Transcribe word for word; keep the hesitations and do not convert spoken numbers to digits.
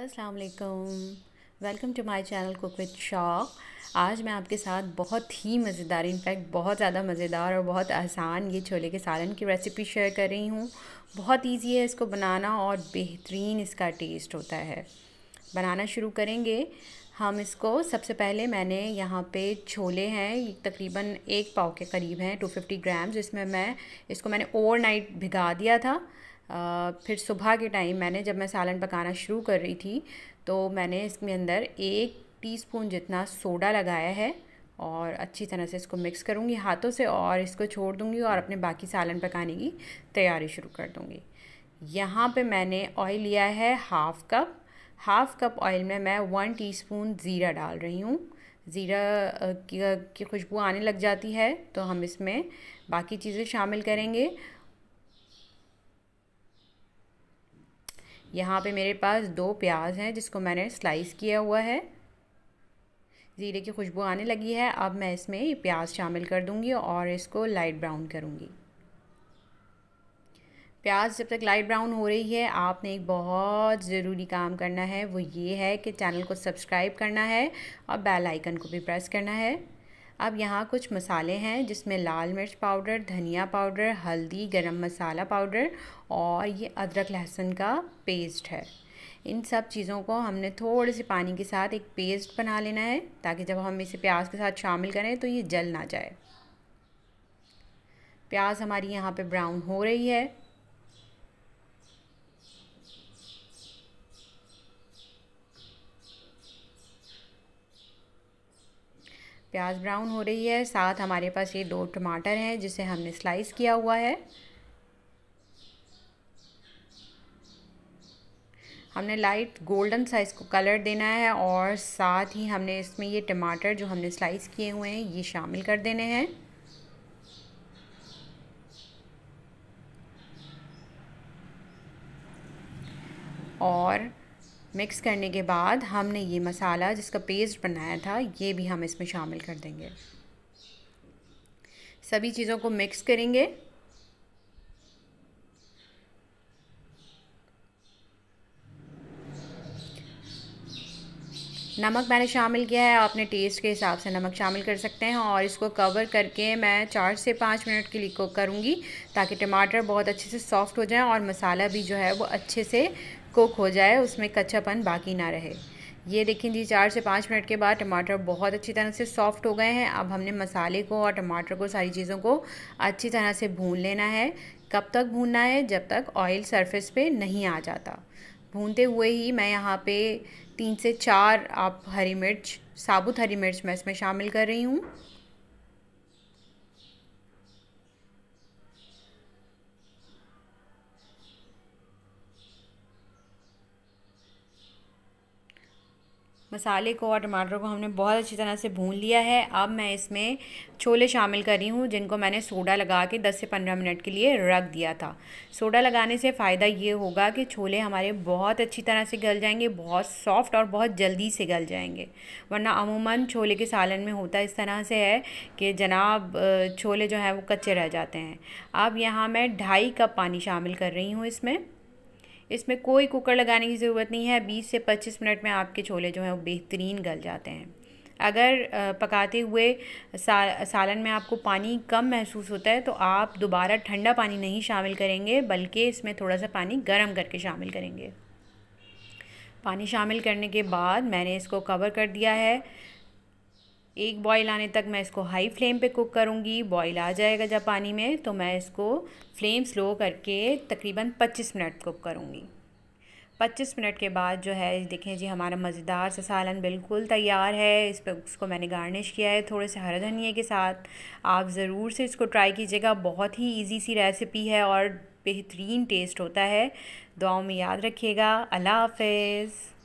अस्सलाम वालेकुम, welcome to my channel cook with शौक। आज मैं आपके साथ बहुत ही मज़ेदार, इनफैक्ट बहुत ज़्यादा मज़ेदार और बहुत आसान ये छोले के सालन की रेसिपी शेयर कर रही हूँ। बहुत इजी है इसको बनाना और बेहतरीन इसका टेस्ट होता है। बनाना शुरू करेंगे हम इसको। सबसे पहले मैंने यहाँ पे छोले हैं, तकरीबन एक पाव के करीब हैं, दो सौ पचास ग्राम, जिसमें मैं इसको मैंने ओवरनाइट भिगा दिया था। आ, फिर सुबह के टाइम मैंने जब मैं सालन पकाना शुरू कर रही थी तो मैंने इसमें अंदर एक टीस्पून जितना सोडा लगाया है और अच्छी तरह से इसको मिक्स करूँगी हाथों से और इसको छोड़ दूँगी और अपने बाकी सालन पकाने की तैयारी शुरू कर दूँगी। यहाँ पे मैंने ऑयल लिया है half cup. Half cup oil में मैं वन टीस्पून ज़ीरा डाल रही हूँ। ज़ीरा की खुशबू आने लग जाती है तो हम इसमें बाकी चीज़ें शामिल करेंगे। यहाँ पे मेरे पास दो प्याज हैं जिसको मैंने स्लाइस किया हुआ है। ज़ीरे की खुशबू आने लगी है, अब मैं इसमें ये प्याज शामिल कर दूँगी और इसको लाइट ब्राउन करूँगी। प्याज जब तक लाइट ब्राउन हो रही है, आपने एक बहुत ज़रूरी काम करना है, वो ये है कि चैनल को सब्सक्राइब करना है और बेल आइकन को भी प्रेस करना है। अब यहाँ कुछ मसाले हैं जिसमें लाल मिर्च पाउडर, धनिया पाउडर, हल्दी, गरम मसाला पाउडर और ये अदरक लहसुन का पेस्ट है। इन सब चीज़ों को हमने थोड़े से पानी के साथ एक पेस्ट बना लेना है ताकि जब हम इसे प्याज के साथ शामिल करें तो ये जल ना जाए। प्याज हमारी यहाँ पे ब्राउन हो रही है। प्याज ब्राउन हो रही है, साथ हमारे पास ये दो टमाटर हैं जिसे हमने स्लाइस किया हुआ है। हमने लाइट गोल्डन सा इसको कलर देना है और साथ ही हमने इसमें ये टमाटर जो हमने स्लाइस किए हुए हैं ये शामिल कर देने हैं। और मिक्स करने के बाद हमने ये मसाला जिसका पेस्ट बनाया था ये भी हम इसमें शामिल कर देंगे। सभी चीज़ों को मिक्स करेंगे। नमक मैंने शामिल किया है, आपने टेस्ट के हिसाब से नमक शामिल कर सकते हैं। और इसको कवर करके मैं चार से पाँच मिनट के लिए कुक करूँगी ताकि टमाटर बहुत अच्छे से सॉफ्ट हो जाए और मसाला भी जो है वो अच्छे से कुक हो जाए, उसमें कच्चापन बाकी ना रहे। ये देखें जी, चार से पाँच मिनट के बाद टमाटर बहुत अच्छी तरह से सॉफ़्ट हो गए हैं। अब हमने मसाले को और टमाटर को, सारी चीज़ों को अच्छी तरह से भून लेना है। कब तक भूनना है? जब तक ऑयल सरफेस पे नहीं आ जाता। भूनते हुए ही मैं यहाँ पे तीन से चार आप हरी मिर्च, साबुत हरी मिर्च मैं इसमें शामिल कर रही हूँ। मसाले को और टमाटर को हमने बहुत अच्छी तरह से भून लिया है। अब मैं इसमें छोले शामिल कर रही हूँ जिनको मैंने सोडा लगा के दस से पंद्रह मिनट के लिए रख दिया था। सोडा लगाने से फ़ायदा ये होगा कि छोले हमारे बहुत अच्छी तरह से गल जाएंगे, बहुत सॉफ्ट और बहुत जल्दी से गल जाएंगे। वरना अमूमन छोले के सालन में होता इस तरह से है कि जनाब छोले जो हैं वो कच्चे रह जाते हैं। अब यहाँ मैं ढाई कप पानी शामिल कर रही हूँ इसमें। इसमें कोई कुकर लगाने की ज़रूरत नहीं है। बीस से पच्चीस मिनट में आपके छोले जो हैं वो बेहतरीन गल जाते हैं। अगर पकाते हुए सा, सालन में आपको पानी कम महसूस होता है तो आप दोबारा ठंडा पानी नहीं शामिल करेंगे, बल्कि इसमें थोड़ा सा पानी गर्म करके शामिल करेंगे। पानी शामिल करने के बाद मैंने इसको कवर कर दिया है। एक बॉयल आने तक मैं इसको हाई फ्लेम पे कुक करूँगी। बॉयल आ जाएगा जब पानी में तो मैं इसको फ्लेम स्लो करके तकरीबन पच्चीस मिनट कुक करूँगी। पच्चीस मिनट के बाद जो है, देखें जी, हमारा मज़ेदार सा सालन बिल्कुल तैयार है। इस पर इसको मैंने गार्निश किया है थोड़े से हरा धनिया के साथ। आप ज़रूर से इसको ट्राई कीजिएगा, बहुत ही ईजी सी रेसिपी है और बेहतरीन टेस्ट होता है। दुआओं में याद रखिएगा। अल्लाह हाफ़िज़।